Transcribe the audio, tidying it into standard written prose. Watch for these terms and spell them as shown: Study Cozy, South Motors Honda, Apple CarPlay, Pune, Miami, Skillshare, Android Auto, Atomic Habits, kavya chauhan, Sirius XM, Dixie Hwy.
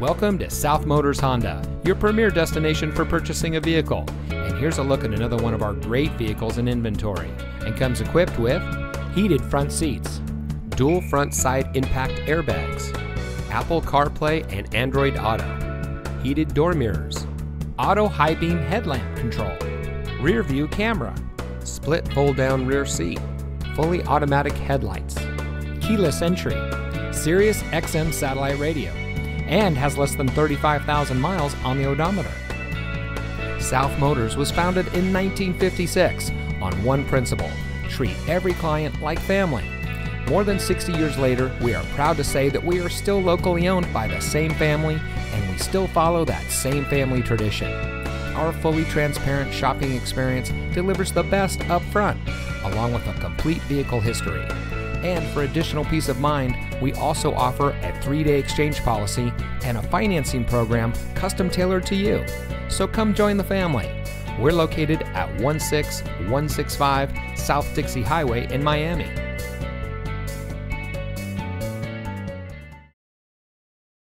Welcome to South Motors Honda, your premier destination for purchasing a vehicle. And here's a look at another one of our great vehicles in inventory, and comes equipped with heated front seats, dual front side impact airbags, Apple CarPlay and Android Auto, heated door mirrors, auto high beam headlamp control, rear view camera, split fold down rear seat, fully automatic headlights, keyless entry, Sirius XM satellite radio, and has less than 35,000 miles on the odometer. South Motors was founded in 1956 on one principle: treat every client like family. More than 60 years later, we are proud to say that we are still locally owned by the same family, and we still follow that same family tradition. Our fully transparent shopping experience delivers the best up front, along with a complete vehicle history. And for additional peace of mind, we also offer a 3-day exchange policy and a financing program custom tailored to you. So come join the family. We're located at 16165 South Dixie Highway in Miami.